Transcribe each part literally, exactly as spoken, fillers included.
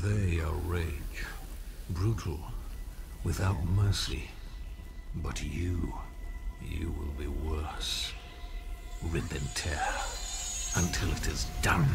They are rage, brutal, without mercy. But you, you will be worse. Rip and tear, until it is done.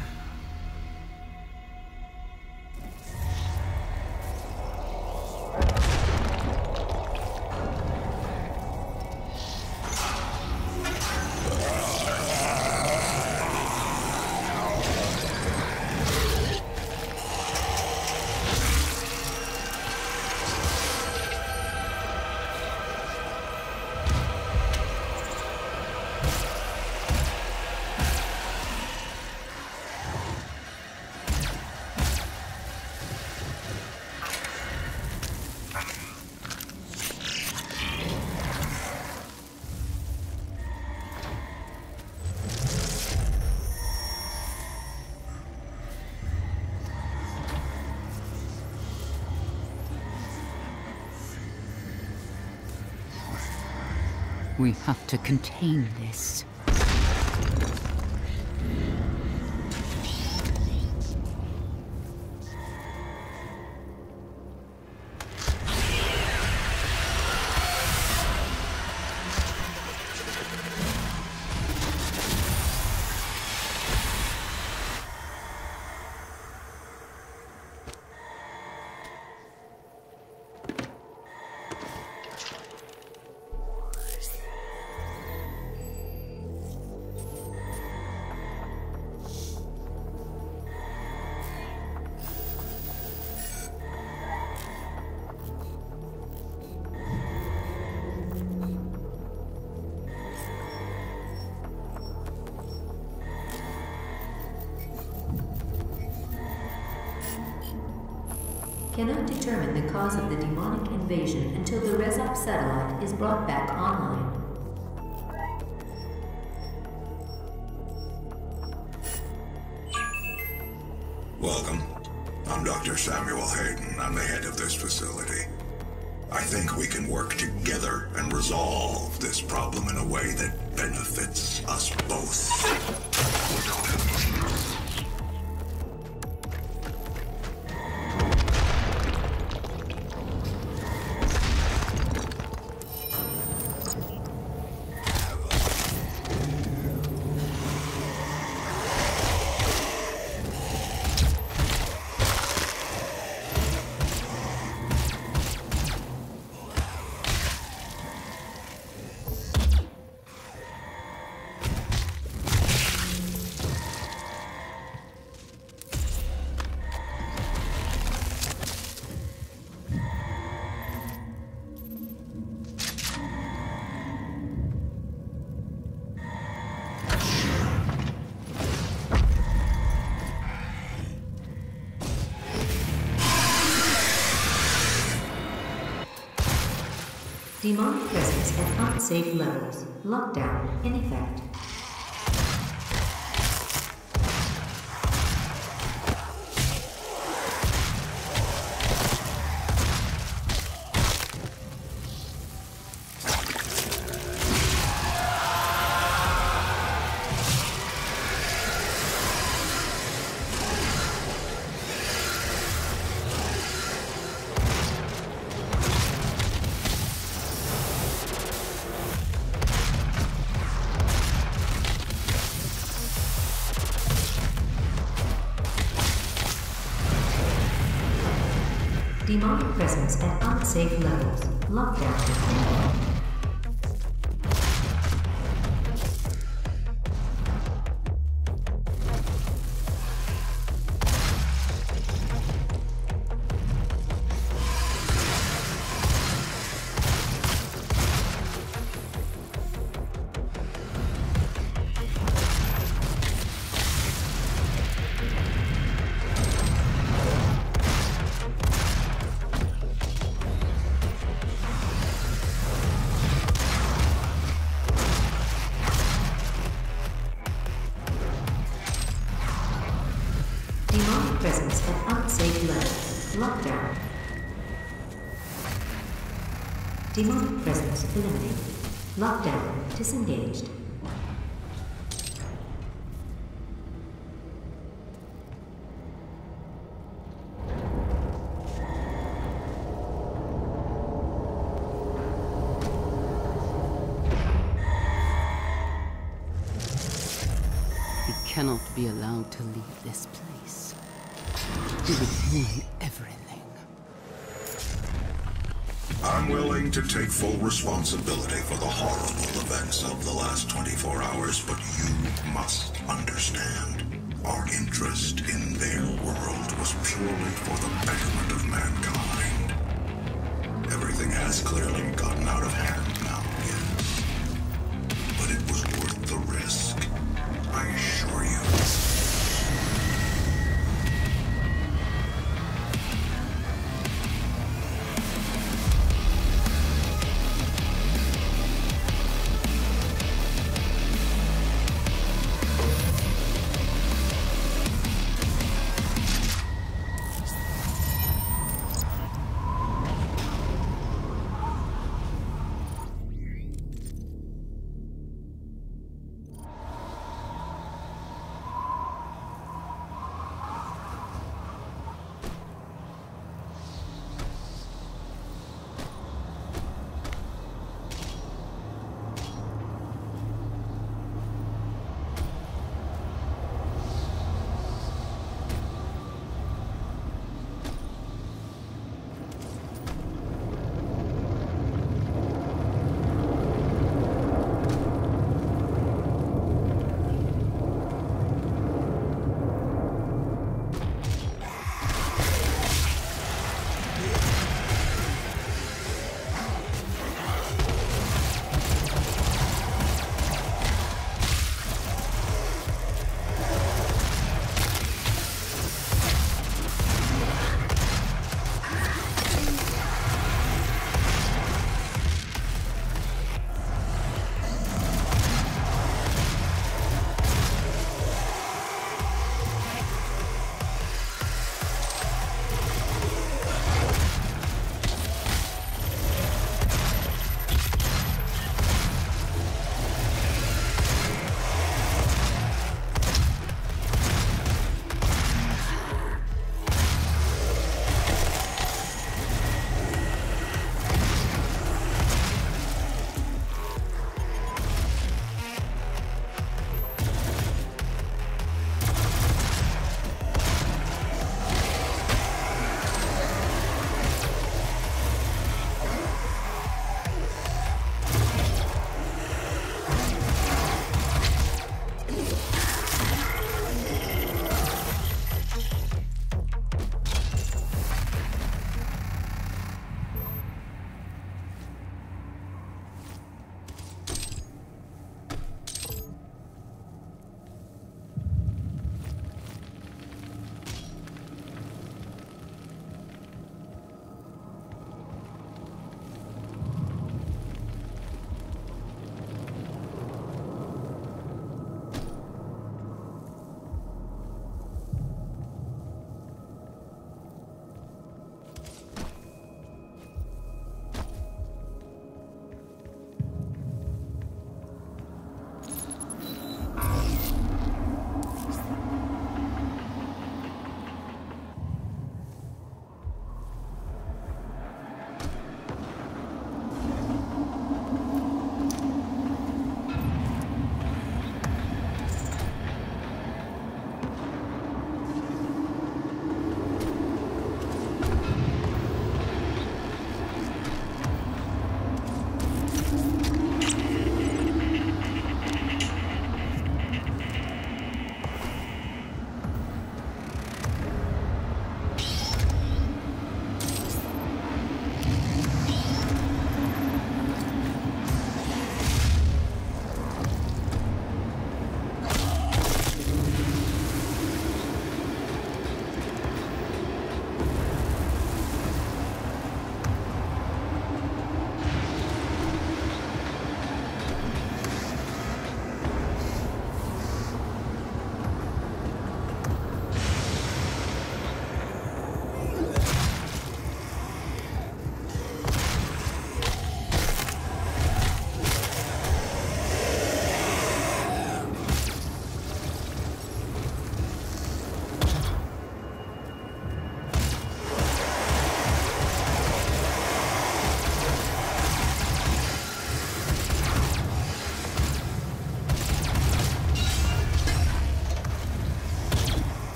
We have to contain this. Cannot determine the cause of the demonic invasion until the Resop satellite is brought back online. Welcome. I'm Doctor Samuel Hayden. I'm the head of this facility. I think we can work together and resolve this problem in a way that benefits us both. We don't have much. Demonic presence at unsafe levels. Lockdown in effect. Demonic presence at unsafe levels. Lockdown. Demonic presence eliminated. Lockdown disengaged. cannot be allowed to leave this place. You would ruin everything. I'm willing to take full responsibility for the horrible events of the last twenty-four hours, but you must understand. Our interest in their world was purely for the betterment of mankind. Everything has clearly gotten out of hand now, yes. But it was worth the risk, I assure you.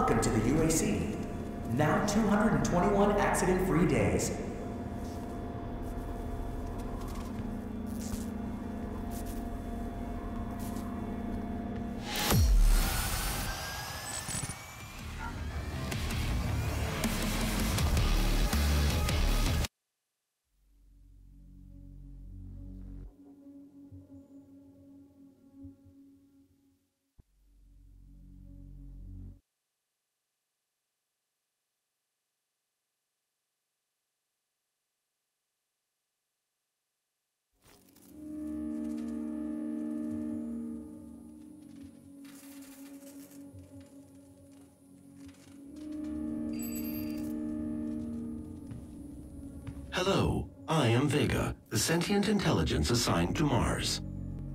Welcome to the U A C. Now two hundred twenty-one accident-free days. Hello, I am Vega, the sentient intelligence assigned to Mars.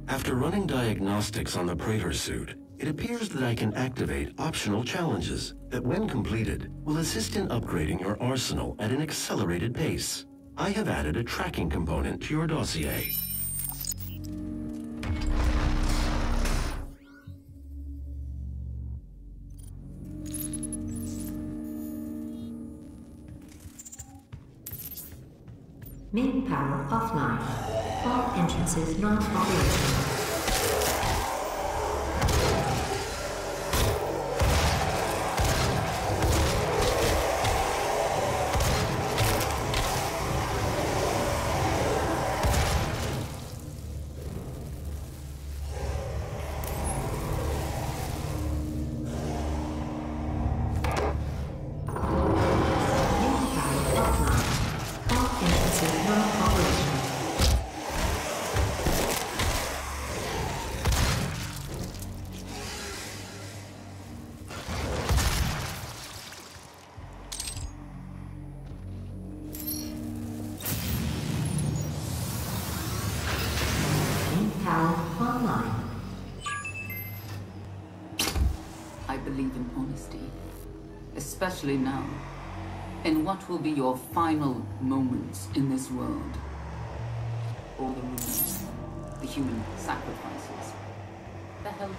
After running diagnostics on the Praetor suit, it appears that I can activate optional challenges that, when completed, will assist in upgrading your arsenal at an accelerated pace. I have added a tracking component to your dossier. Main power offline. All entrances not operational. Especially now, in what will be your final moments in this world. All the rumors, the human sacrifices, the help.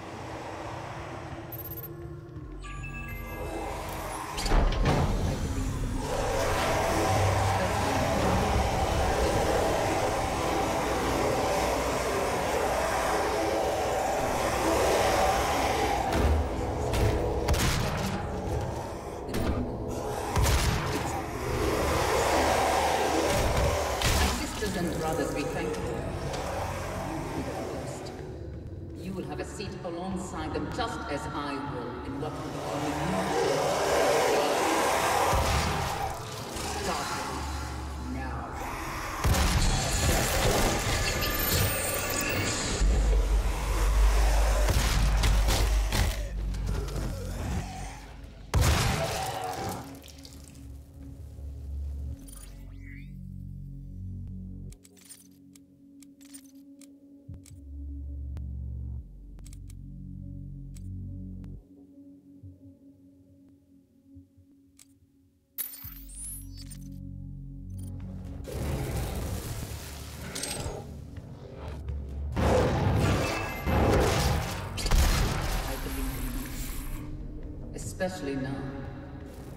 Especially now,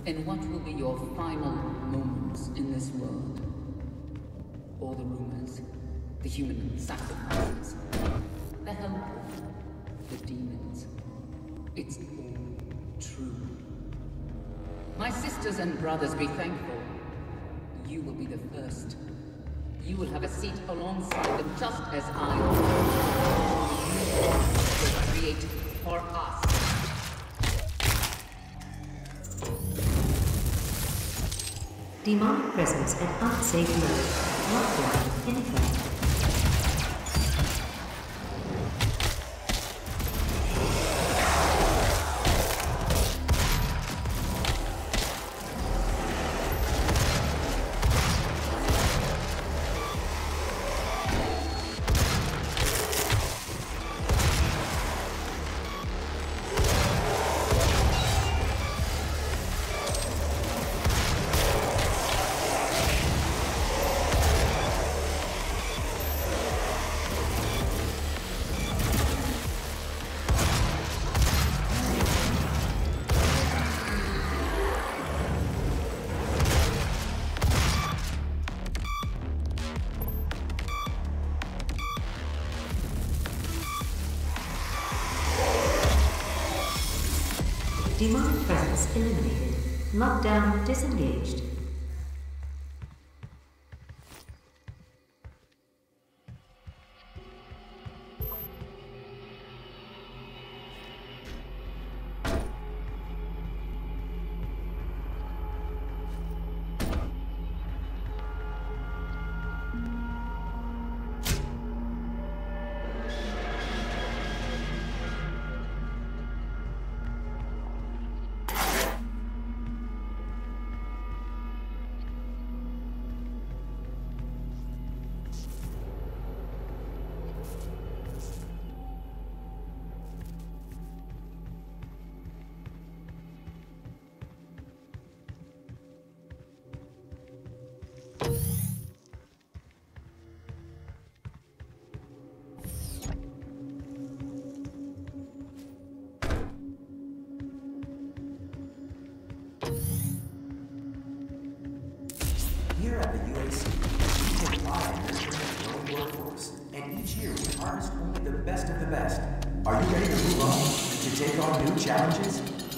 in what will be your final moments in this world. All the rumors, the human sacrifices, the help, the demons. It's all true. My sisters and brothers, be thankful. You will be the first. You will have a seat alongside them, just as I will. Create for us. Demonic presence and unsafe mode. Lockdown in effect. Demonic presence eliminated. Lockdown disengaged.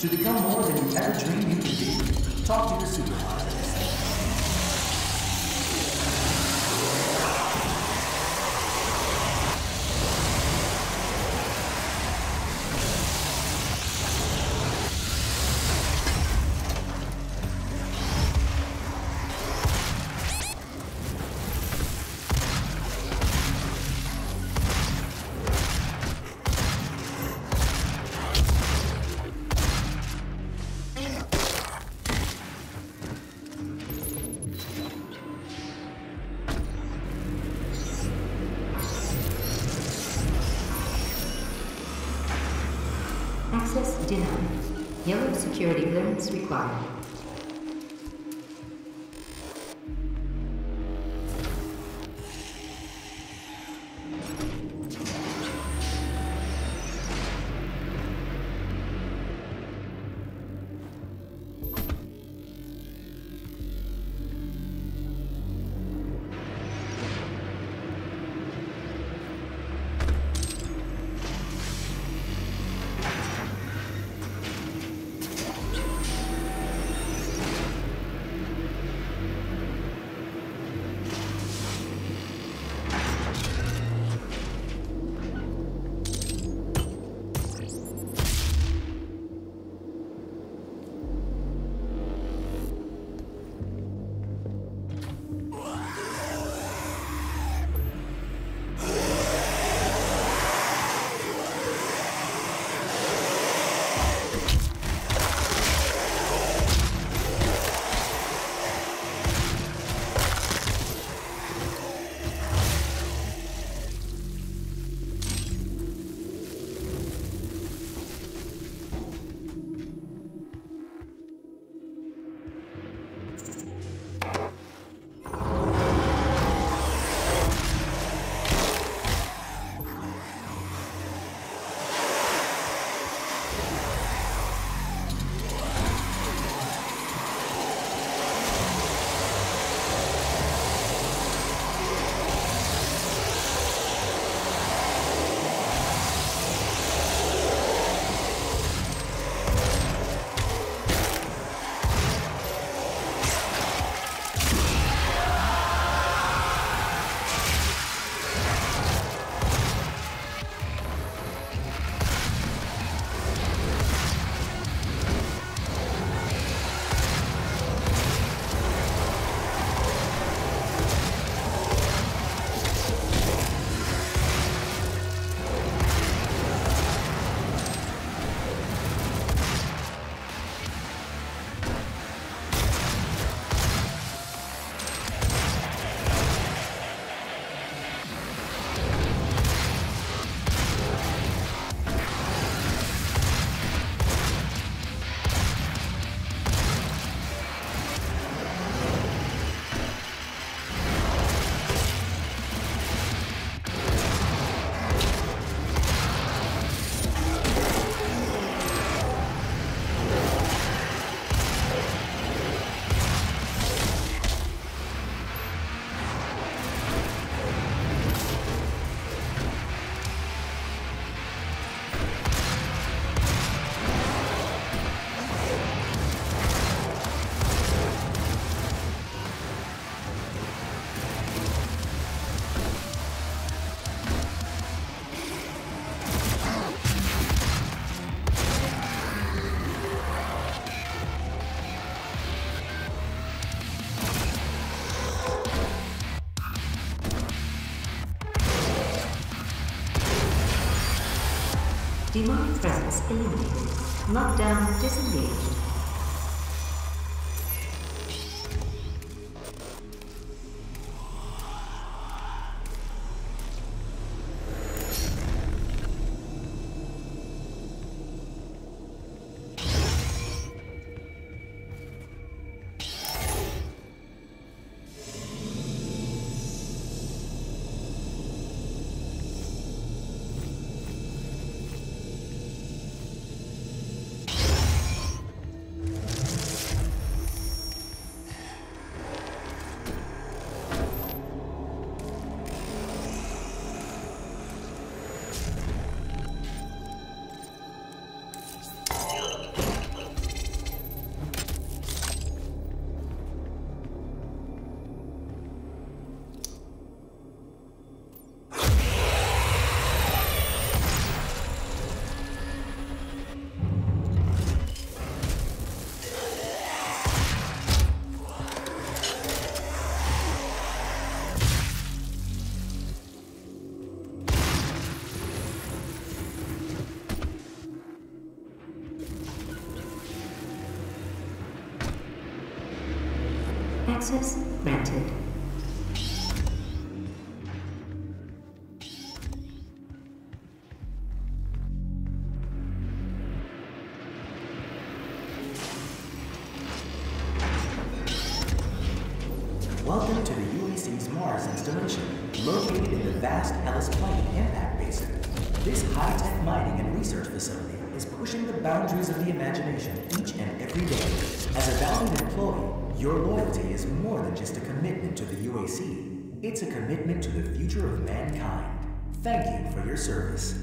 To become more than you ever dreamed you could be, talk to your supervisor. Security clearance required. Demand presence eliminated. Lockdown disengaged. Access granted. Welcome to the Ulysses Mars installation, located in the vast Ellis Plain impact basin. This high-tech mining and research facility is pushing the boundaries of the imagination each and every day. As a valued employee, your loyalty is more than just a commitment to the U A C. It's a commitment to the future of mankind. Thank you for your service.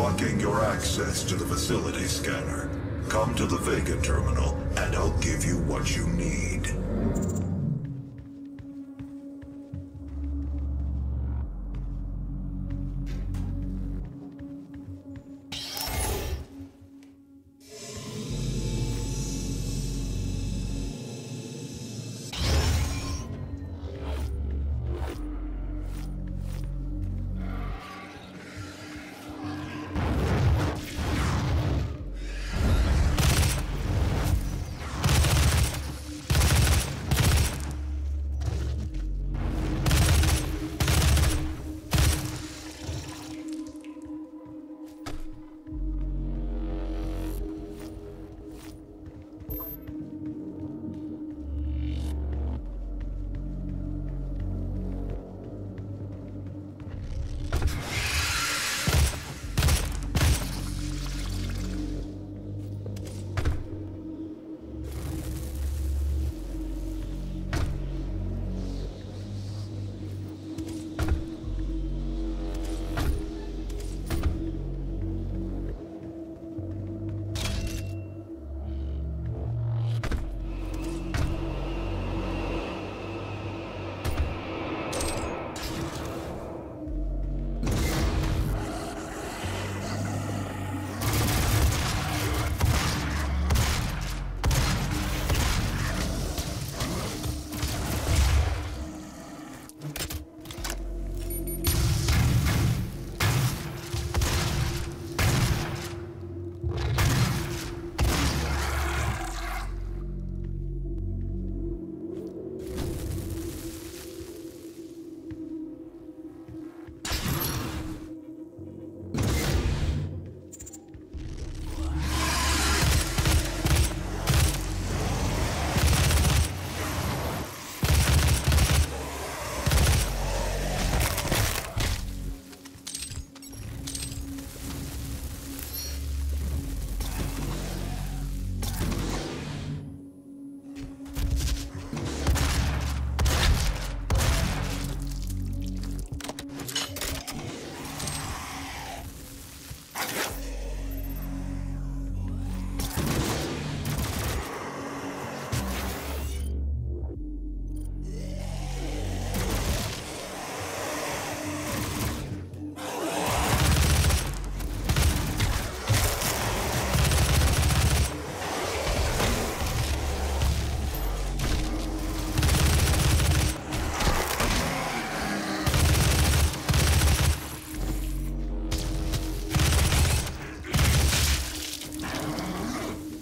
blocking your access to the facility scanner. Come to the Vega terminal, and I'll give you what you need.